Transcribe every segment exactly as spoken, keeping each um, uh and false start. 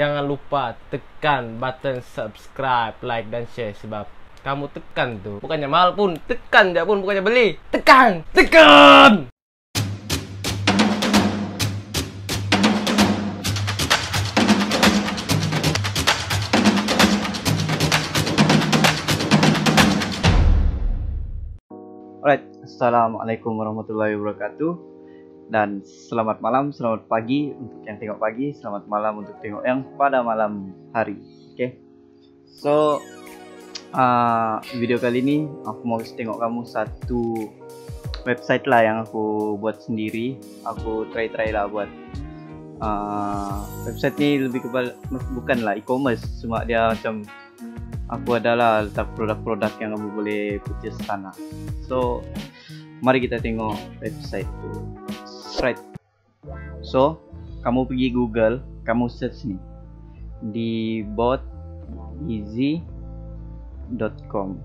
Jangan lupa tekan button subscribe, like, dan share. Sebab kamu tekan tuh, bukannya mahal pun, tekan dia pun, bukannya beli. Tekan, tekan. Alright, assalamualaikum warahmatullahi wabarakatuh. Dan selamat malam, selamat pagi untuk yang tengok pagi, selamat malam untuk tengok yang pada malam hari. Oke, okay. So uh, video kali ini aku mau tengok kamu satu website lah yang aku buat sendiri. Aku try-try lah buat uh, website ni, lebih kepada bukan lah e-commerce, cuma dia macam aku adalah letak produk-produk yang kamu boleh purchase sana. So mari kita tengok website tu. Right. So, kamu pergi Google, kamu search ni debot easy dot com.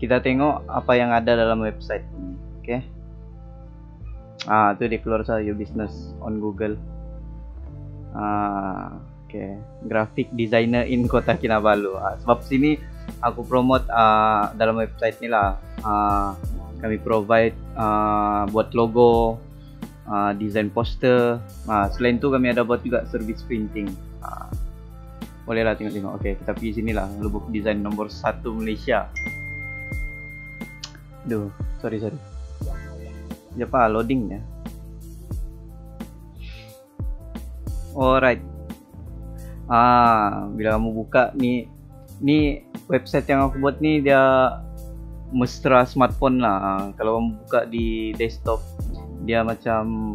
Kita tengok apa yang ada dalam website ni, okay? Ah, tu dia keluar saja business on Google. Ah, okay. Graphic designer in Kota Kinabalu. Ah, sebab sini aku promote ah, dalam website ni lah. Ah, kami provide uh, buat logo, uh, design poster. Uh, selain tu kami ada buat juga service printing. Uh, bolehlah tengok-tengok. Okey, kita pergi sinilah, lubuk design nombor satu Malaysia. Aduh, sorry sorry. Jepah loadingnya. Alright. Ah, bila kamu buka ni, ni website yang aku buat ni dia mesra smartphone lah. Kalau kamu buka di desktop dia macam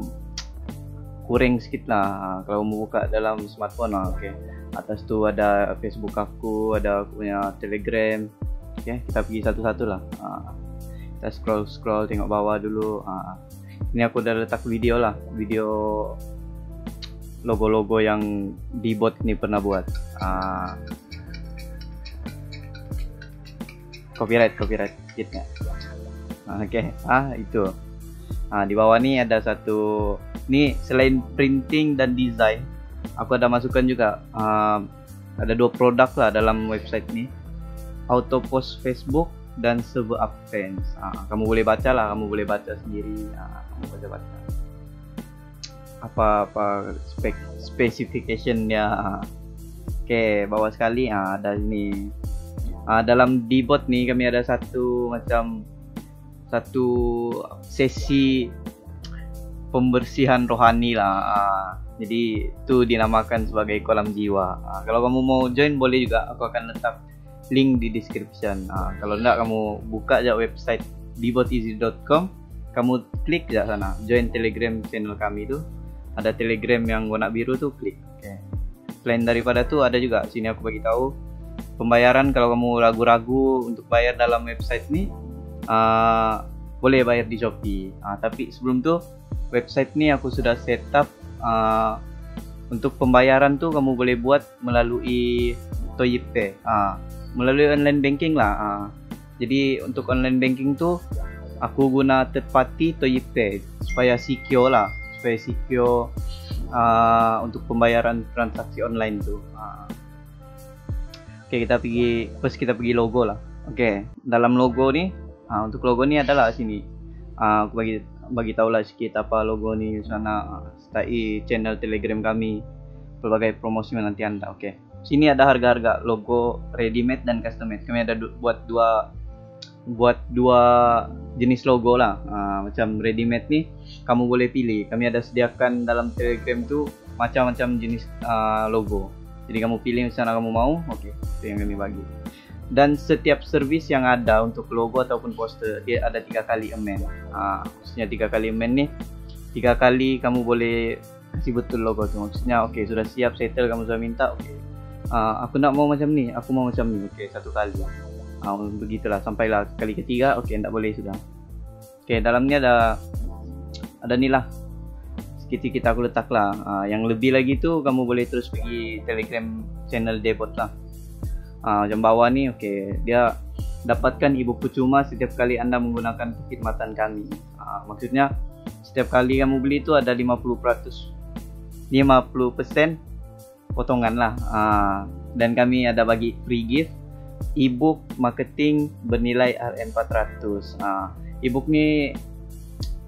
kurang sikit lah kalau kamu buka dalam smartphone lah. Okay. Atas tu ada Facebook aku, ada aku punya Telegram. Okay, kita pergi satu-satu lah. Kita scroll-scroll tengok bawah dulu. Ini aku dah letak video lah, video logo-logo yang Debot ni pernah buat. Copyright, copyright sikit. Okay, ah itu. Ah, di bawah ni ada satu. Ni selain printing dan design, aku ada masukkan juga. Ah, ada dua produk lah dalam website ni. Auto post Facebook dan server up fans. Ah, kamu boleh baca lah, kamu boleh baca sendiri. Ah, kamu baca baca. Apa apa spek specificationnya. Ah. Okay, bawah sekali. Ah, ada ni. Uh, dalam Debot ni kami ada satu macam satu sesi pembersihan rohani lah. Uh, jadi tu dinamakan sebagai kolam jiwa. Uh, kalau kamu mau join boleh juga, aku akan letak link di description. Uh, kalau tidak, kamu buka je website debot easy dot com, kamu klik je sana, join Telegram channel kami tu. Ada Telegram yang warna biru tu, klik. Okay. Selain daripada tu ada juga sini aku bagi tahu. Pembayaran, kalau kamu ragu-ragu untuk bayar dalam website ni, uh, boleh bayar di Shopee. Uh, tapi sebelum tu, website ni aku sudah set up uh, untuk pembayaran tu kamu boleh buat melalui ToyyibPay, uh, melalui online banking lah. Uh. Jadi untuk online banking tu, aku guna third party ToyyibPay supaya secure lah, supaya secure uh, untuk pembayaran transaksi online tu. Uh. Okay, kita pergi first kita pergi logo lah. Okay, dalam logo ni, ha, untuk logo ni adalah sini. Ha, aku bagi bagi tahulah sikit apa logo ni sana. Sertai channel Telegram kami, pelbagai promosi menanti anda. Okay, sini ada harga-harga logo ready made dan custom made. Kami ada du buat dua buat dua jenis logo lah. Ha, macam ready made ni kamu boleh pilih. Kami ada sediakan dalam Telegram tu macam-macam jenis uh, logo. Jadi kamu pilih misalnya kamu mau, okey, itu yang kami bagi. Dan setiap servis yang ada untuk logo ataupun poster, dia ada tiga kali amend. Ah, maksudnya tiga kali amend ni, tiga kali kamu boleh kasih betul logo tu. Maksudnya, okey, sudah siap settle kamu sudah minta, okey. Ah, aku nak mau macam ni, aku mau macam ni, okey, satu kali. Ah, begitulah sampailah kali ketiga, okey, tak boleh sudah. Okey, dalam ni ada ada ni lah. Sikit-sikit aku letak lah. Uh, yang lebih lagi tu kamu boleh terus pergi Telegram channel Debot lah. Uh, macam bawah ni, okey, dia dapatkan e-book cuma setiap kali anda menggunakan perkhidmatan kami. Uh, maksudnya setiap kali kamu beli tu ada lima puluh peratus lima puluh persen potongan lah. Uh, dan kami ada bagi free gift ebook marketing bernilai R N empat ratus. Uh, ebook ni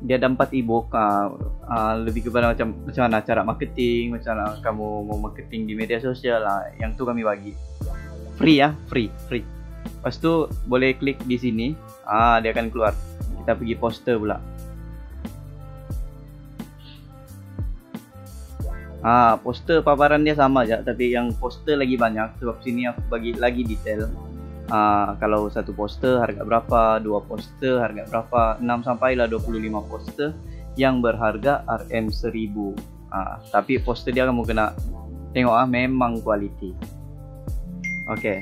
dia ada empat ebook, uh, uh, lebih kepada macam macam mana cara marketing, macam mana kamu mau marketing di media sosial lah. Yang tu kami bagi free ya, free, free. Lepas tu boleh klik di sini, ah, dia akan keluar. Kita pergi poster pula. Ah, poster paparan dia sama aja, tapi yang poster lagi banyak sebab sini aku bagi lagi detail. Uh, kalau satu poster harga berapa, dua poster harga berapa, enam sampailah dua puluh lima poster yang berharga R M seribu. Uh, tapi poster dia kamu kena tengok ah, memang quality. Okey.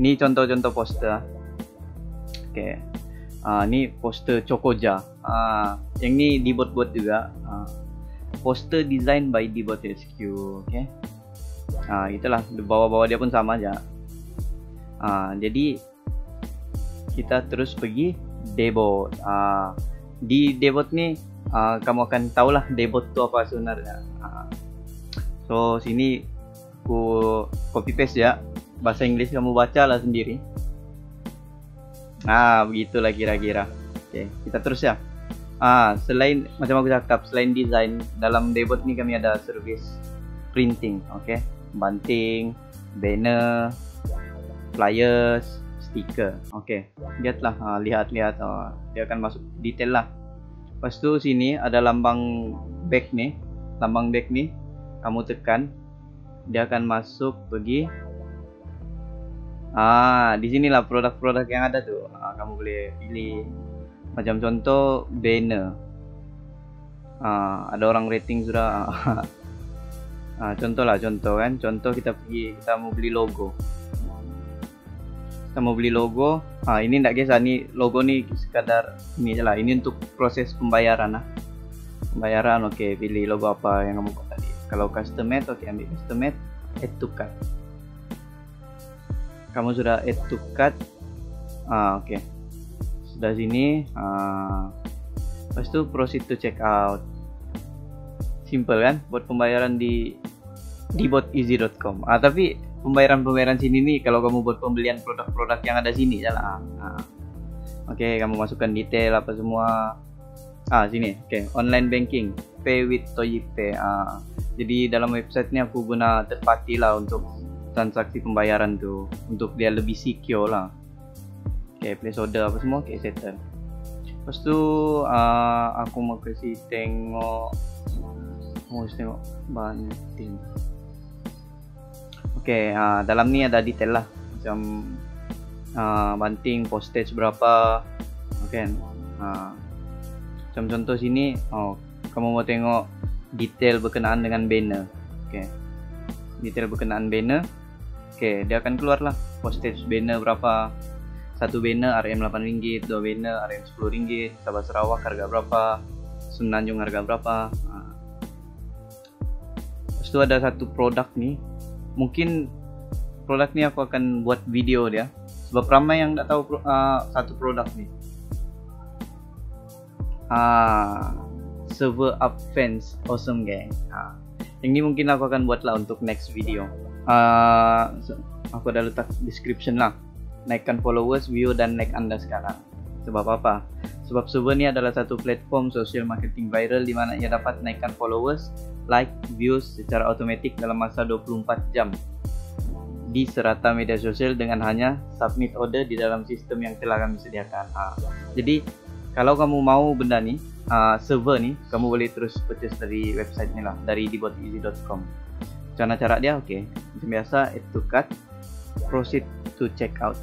Ni contoh-contoh poster. Okey. Uh, ni poster Cokoja. Uh, yang ni dibuat-buat juga. Uh, poster design by Debot H Q. Okey. Uh, itulah bawah-bawah dia pun sama aja. Uh, jadi kita terus pergi Debot. Uh, di Debot ni uh, kamu akan tahulah Debot tu apa sebenarnya. Uh, so sini aku copy paste ya, bahasa Inggeris kamu baca lah sendiri. Ah, begitulah kira-kira. Okay, kita terus ya. Ah, selain macam aku cakap, selain desain dalam Debot ni kami ada servis printing. Okay, banting, banner, flyers, stiker. Okey, lihatlah, ha, lihat-lihat, ha, dia akan masuk detail lah. Lepas tu sini ada lambang back ni, lambang back ni kamu tekan, dia akan masuk pergi. Ah, di sinilah produk-produk yang ada tu. Ha, kamu boleh pilih. Macam contoh banner. Ah, ada orang rating sudah. Ah, contohlah, contoh kan. Contoh kita pergi, kita mau beli logo. Kita mau beli logo, ah, ini tidak kisah, ni logo ni sekadar ini je lah, ini untuk proses pembayaran lah. Pembayaran, okey, pilih logo apa yang kamu buat tadi. Kalau custom made, okey, ambil custom made, add to cart. Kamu sudah add to cart, ah, okey, sudah sini, ah, lepas tu proceed to check out. Simple kan, buat pembayaran di deboteezy dot com. Ah, tapi pembayaran-pembayaran sini nih kalau kamu buat pembelian produk-produk yang ada sini jalan. Nah. Oke, okay, kamu masukkan detail apa semua. Ah, sini. Oke, okay. Online banking, pay with ToyyibPay. Ah. Jadi dalam website ini aku guna third party lah untuk transaksi pembayaran tuh, untuk dia lebih secure lah. Oke, okay, place order apa semua, oke, okay, settle. Lepas tu uh, aku mau kasih tengok, mau tengok banting. Okey, uh, dalam ni ada detail lah, macam uh, banting, postage berapa, okey. Uh, macam contoh sini, oh, kamu mau tengok detail berkenaan dengan banner, okey. Detail berkenaan banner, okey, dia akan keluar lah postage banner berapa. Satu banner R M lapan ringgit, dua banner R M sepuluh ringgit, Sabah Sarawak harga berapa, Semenanjung harga berapa. Uh. Lepas tu ada satu produk ni. Mungkin produk ni aku akan buat video dia sebab ramai yang tak tahu uh, satu produk ni. Ah, server up fans awesome gang. Ah, yang ni mungkin aku akan buat lah untuk next video. Ah, so, aku dah letak description lah. Naikkan followers, view dan like anda sekarang. Sebab apa? Sebab server ni adalah satu platform social marketing viral di mana ia dapat naikkan followers, like, views secara automatik dalam masa dua puluh empat jam di serata media sosial dengan hanya submit order di dalam sistem yang telah kami sediakan. Ha. Jadi kalau kamu mau benda ni, uh, server ni, kamu boleh terus purchase dari website ni lah, dari deboteezy dot com. Cara cara dia okey. Macam biasa, add to cart, proceed to check out.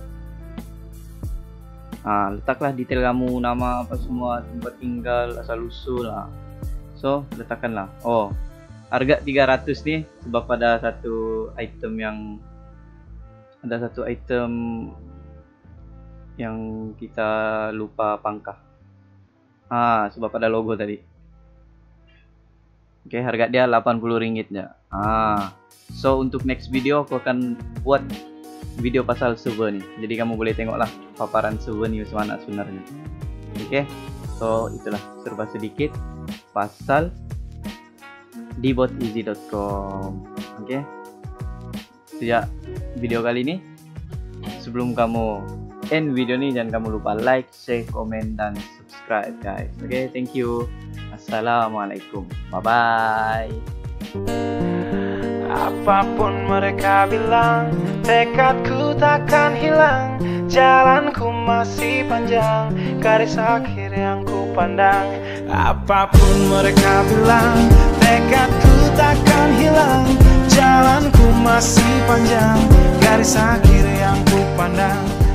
Ha, letaklah detail kamu, nama apa semua, tempat tinggal, asal usul lah. So letakkanlah. Oh, harga tiga ratus nih sebab ada satu item yang ada satu item yang kita lupa pangkah. Ah, sebab ada logo tadi. Oke, okay, harga dia lapan puluh ringgit ya. Ah, so untuk next video aku akan buat video pasal server nih. Jadi kamu boleh tengoklah paparan server nih mana sebenarnya. Oke. Okay? So itulah serba sedikit pasal debot easy dot com. Oke, okay? Sejak video kali ini, sebelum kamu end video ini, jangan kamu lupa like, share, komen, dan subscribe guys. Oke, okay? Thank you. Assalamualaikum. Bye bye. Apapun mereka bilang, tekadku takkan hilang. Jalanku masih panjang, garis akhir yang ku pandang. Apapun mereka bilang, tekadku takkan hilang. Jalanku masih panjang, garis akhir yang ku pandang.